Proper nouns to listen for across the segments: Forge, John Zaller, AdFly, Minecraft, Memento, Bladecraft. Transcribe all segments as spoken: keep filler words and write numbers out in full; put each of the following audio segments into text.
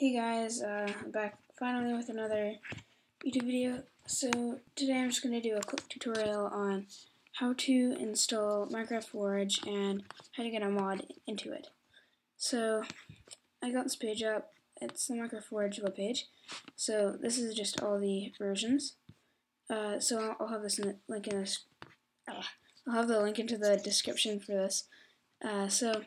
Hey guys, uh, I'm back finally with another YouTube video. So today I'm just going to do a quick tutorial on how to install Minecraft Forge and how to get a mod into it. So I got this page up. It's the Minecraft Forge webpage. So this is just all the versions. Uh, so I'll have this in the link in this. Uh, I'll have the link into the description for this. Uh, so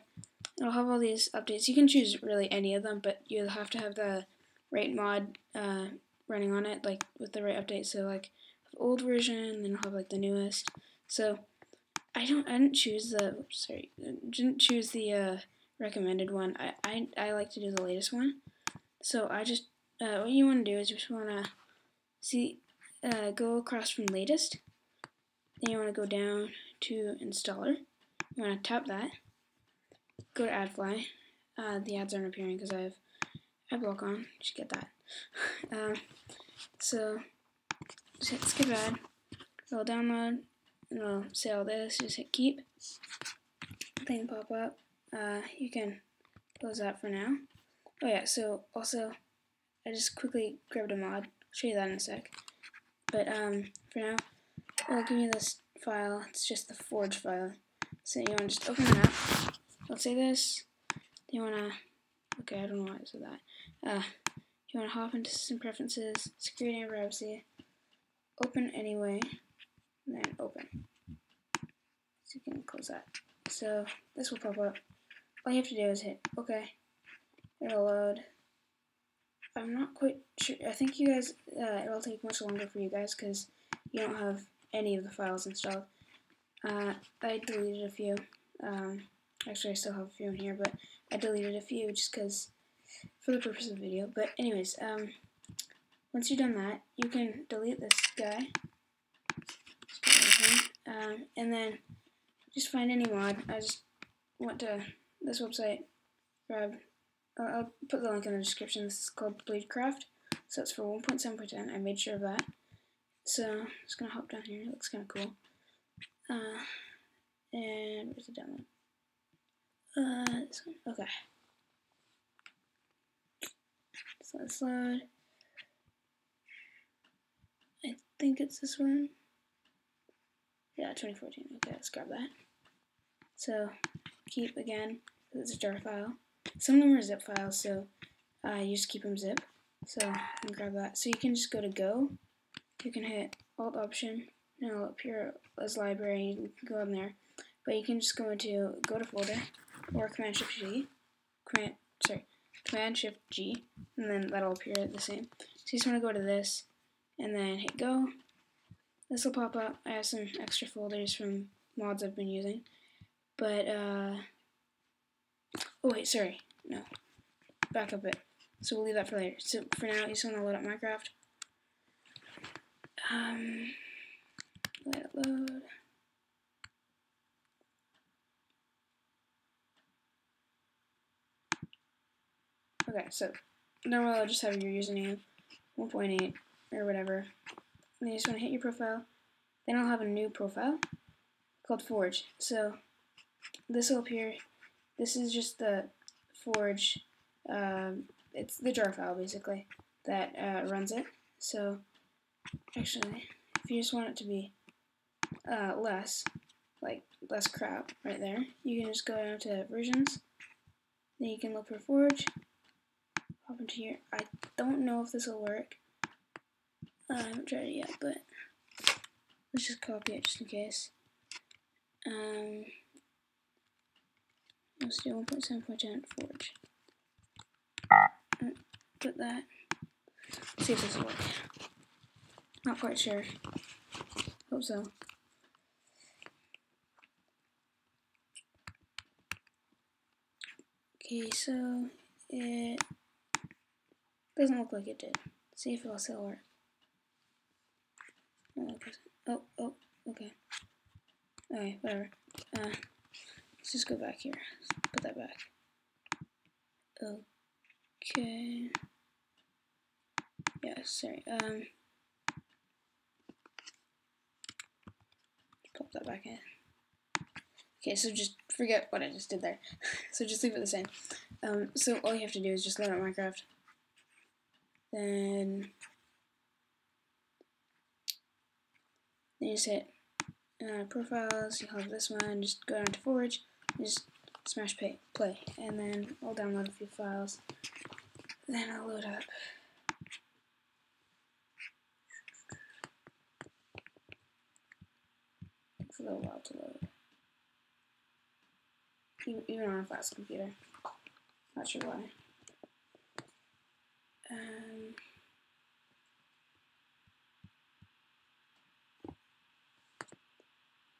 it'll have all these updates. You can choose really any of them, but you'll have to have the right mod uh, running on it, like with the right update. So like old version, then I'll have like the newest. So I don't, I didn't choose the, oops, sorry, I didn't choose the uh, recommended one. I, I I like to do the latest one. So I just uh, what you want to do is you just want to see uh, go across from latest. Then you want to go down to installer. You want to tap that. Go to AdFly. Uh, the ads aren't appearing because I have ad block on. You should get that. um, so just hit skip ad. It'll download. And it'll say all this. Just hit keep. Thing pop up. Uh, you can close that for now. Oh yeah. So also, I just quickly grabbed a mod. I'll show you that in a sec. But um, for now, it'll give me this file. It's just the Forge file. So you want to just open that up. Let's say this. You wanna okay, I don't know why I said that. Uh you wanna hop into system preferences, security and privacy, open anyway, and then open. So you can close that. So this will pop up. All you have to do is hit okay. It'll load. I'm not quite sure, I think you guys uh, it'll take much longer for you guys because you don't have any of the files installed. Uh I deleted a few. Um Actually, I still have a few in here, but I deleted a few just because, for the purpose of the video. But anyways, um, once you've done that, you can delete this guy, um, and then just find any mod. I just went to this website, grab, uh, I'll put the link in the description. This is called Bladecraft, so it's for one point seven point ten, I made sure of that. So, I'm just going to hop down here, it looks kind of cool. Uh, and where's the download? Uh, this one. Okay. So let's load. I think it's this one. Yeah, twenty fourteen. Okay, let's grab that. So, keep again. It's a jar file. Some of them are zip files, so uh, you just keep them zip. So, I'm gonna grab that. So, you can just go to go. You can hit Alt Option. And it'll appear as library. You can go in there. But you can just go into go to folder. Or Command Shift G, Command sorry, Command Shift G, and then that'll appear the same. So you just want to go to this, and then hit go. This will pop up. I have some extra folders from mods I've been using, but uh, oh wait, sorry, no, back up it. So we'll leave that for later. So for now, you just want to load up Minecraft. Um, let it load. Okay, so normally I'll just have your username, one point eight, or whatever. And you just want to hit your profile. Then I'll have a new profile called Forge. So this will appear. This is just the Forge. Um, it's the jar file, basically, that uh, runs it. So actually, if you just want it to be uh, less, like less crap right there, you can just go down to versions. Then you can look for Forge. Hop into here. I don't know if this will work. Uh, I haven't tried it yet, but let's just copy it just in case. Um, let's do one point seven point ten Forge. Put that. Let's see if this will work. Not quite sure. Hope so. Okay, so it. Doesn't look like it did. Let's see if it'll still work. Oh, oh, okay. Okay, whatever. Uh, let's just go back here. Let's put that back. Okay. Yeah, sorry. Um, pop that back in. Okay, so just forget what I just did there. So just leave it the same. Um, so all you have to do is just load up Minecraft. then just hit uh, profiles, you have this one, just go down to Forge, just smash pay, play, and then I'll download a few files, then I'll load up. It's a little while to load, even on a fast computer, not sure why. Um,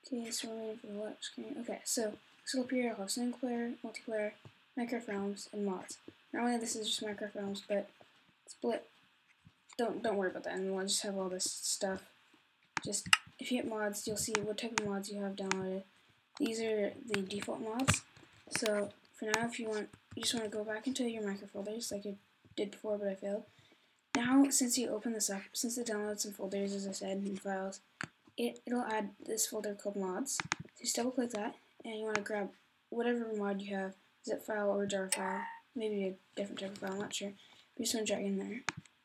okay, so we're waiting for the lock screen. Okay, so this up here, I'll have single player, multiplayer, Minecraft Realms, and mods. Normally this is just Minecraft Realms, but split. Don't don't worry about that, and we'll just have all this stuff. Just if you hit mods, you'll see what type of mods you have downloaded. These are the default mods. So for now, if you want, you just want to go back into your Minecraft folders, like you did before, but I failed. Now, since you open this up, since it downloads and folders, as I said, and files, it, it'll add this folder called mods. So just double click that, and you want to grab whatever mod you have, zip file or jar file, maybe a different type of file, I'm not sure. But you just want to drag in there, and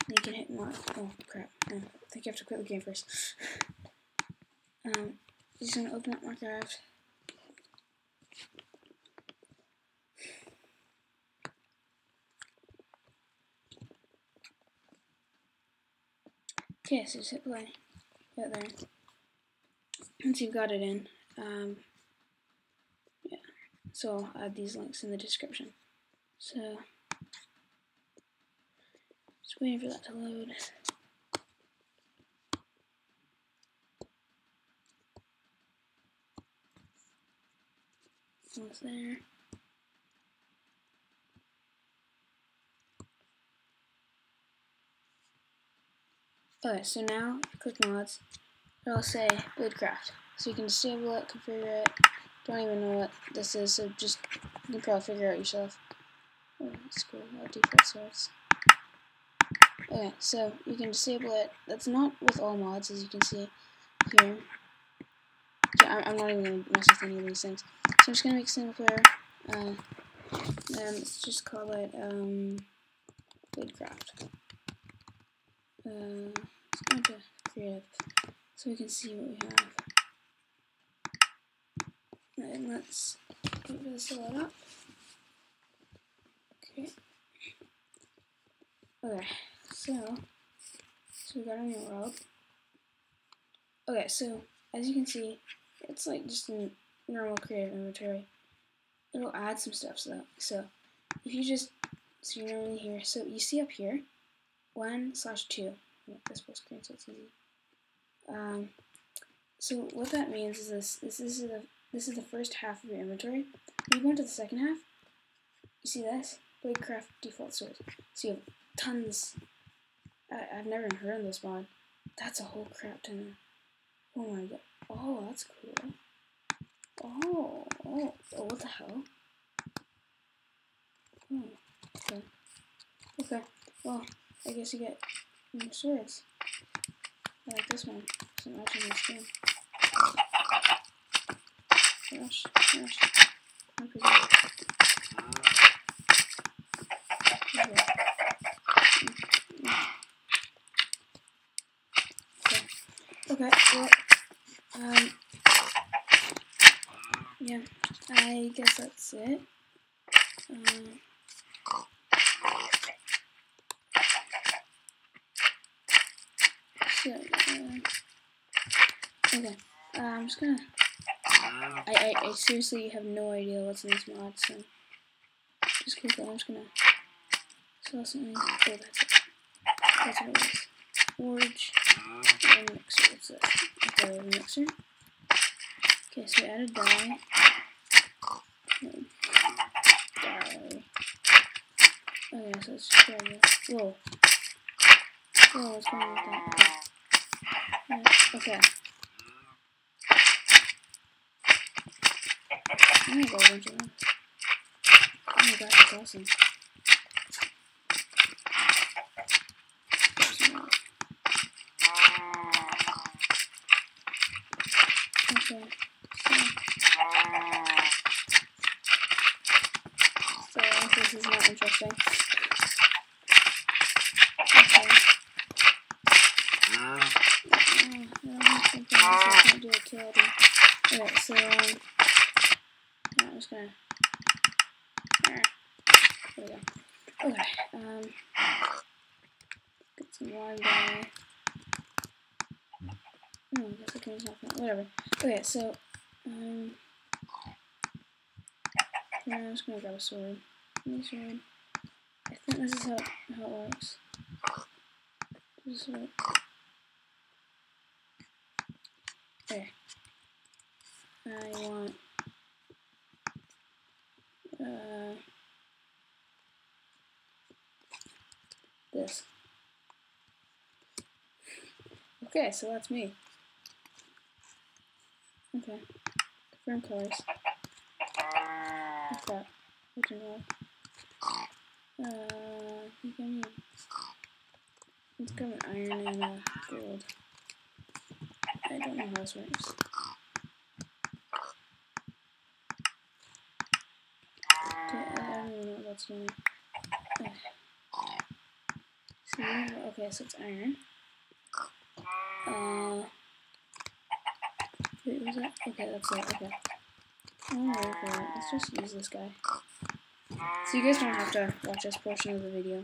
you can hit mod. Oh crap, no, I think you have to quit the game first. um, you just want to open up Minecraft. Okay, so just hit play, get there, once you've got it in, um, yeah, so I'll add these links in the description, so, just waiting for that to load. Almost there. Okay, so now if you click mods, it'll say Bladecraft. So you can disable it, configure it, don't even know what this is, so just you can probably figure out yourself. Oh, that's cool, I'll do that source. Okay, so you can disable it. That's not with all mods, as you can see here. Yeah, I'm not even going to mess with any of these things. So I'm just going to make single player, uh, and let's just call it um, Bladecraft. Uh, let's go into creative so we can see what we have. And let's get this to load up. Okay. Okay, so, so we got our new world. Okay, so as you can see, it's like just a normal creative inventory. It'll add some stuff so that, so if you just, so you're normally here, so you see up here, one slash two. Make this full screen so it's easy. Um, so what that means is this: this, this is the this is the first half of your inventory. When you go into the second half, you see this Bladecraft default source. So you have tons. I, I've never even heard of this mod. That's a whole crap ton. Oh my god! Oh, that's cool. Oh, oh, oh what the hell? Oh, okay. Okay. Well. I guess you get new swords. I like this one. It's an alternate skin. Rush, rush. Okay. Okay, well, um, yeah, I guess that's it. Um, So, uh, okay, uh, I'm just gonna, I, I, I seriously have no idea what's in this mod, so just keep going, I'm just gonna, so something, oh that's it, that's what it is, Forge, and mixer, what's this, okay, mixer, okay, so we added dye, dye, okay, so let's just grab this, whoa, whoa, what's going on with that? Okay. I'm gonna go a bunch of them. Oh my god, that's awesome. Okay. So, so this is not interesting. Okay. building. Alright, so um, I'm just gonna. There we go. Okay, um, get some lime down there. Oh, I guess I can use that. Whatever. Okay, so um, I'm just gonna grab a sword. New sword. I think this is how how it works. This is what. There. I want uh, this. Okay, so that's me. Okay. Confirm colors. What's that? What's your name? Uh, I think I need. Let's grab an iron and a gold. I don't know how this works. Okay, I don't even know what that's doing. Okay. So, okay, so it's iron. Uh, wait, what was that? Okay, that's it, okay. Alright, okay, let's just use this guy. So you guys don't have to watch this portion of the video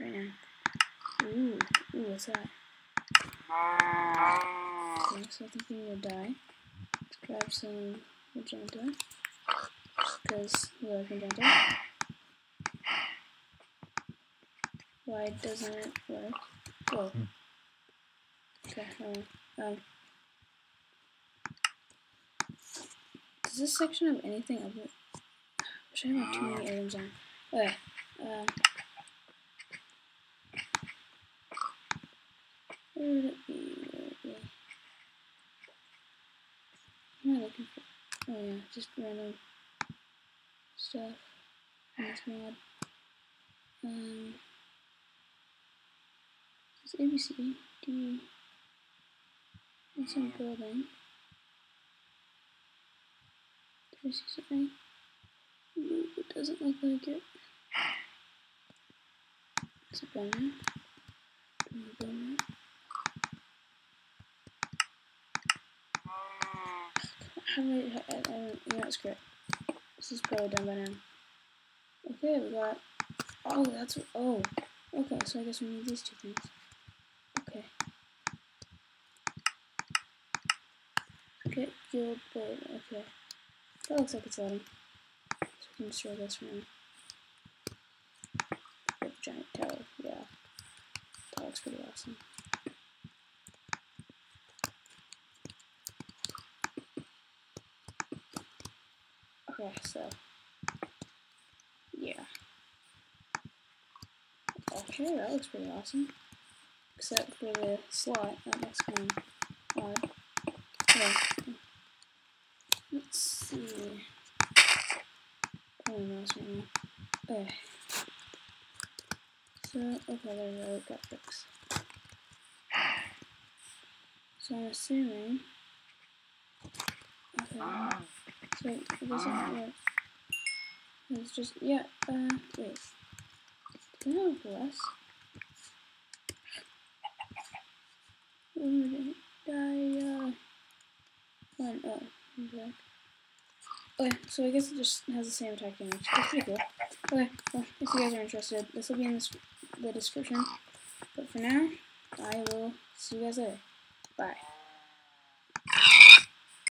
right now. Ooh, ooh, what's that? Okay, so I think we need to die. Let's grab some magenta. Because we love magenta. Why doesn't it work? Whoa. Okay, hold on. Um, does this section have anything up it? I wish I had too many items on. Okay. Um, where would it be? Where would it be? What am I looking for? Oh yeah, just random stuff. That's mad. Um, this is A B C. Do you... What's on building? Did I see something? It doesn't look like it. It's a bummer. A bummer. How many? I, I, I don't, you know, screw it. This is probably done by now. Okay, we got. Oh, that's. Oh. Okay, so I guess we need these two things. Okay. Get your board. Okay. That looks like it's loading. I'm sure this room. A giant towel, yeah. That looks pretty awesome. Okay, so. Yeah. Okay, that looks pretty awesome. Except for the slot, that looks kind of odd. Okay. Let's see. Oh, no, okay. So, okay, there we go, we got bricks. So I'm assuming... Okay, so it doesn't work. It's just, yeah, uh, wait. Do I have less? What am I doing? Die, uh... One, oh, okay. Okay, so I guess it just has the same attack damage. That's pretty cool. Okay, well, if you guys are interested, this will be in the description. But for now, I will see you guys later. Bye.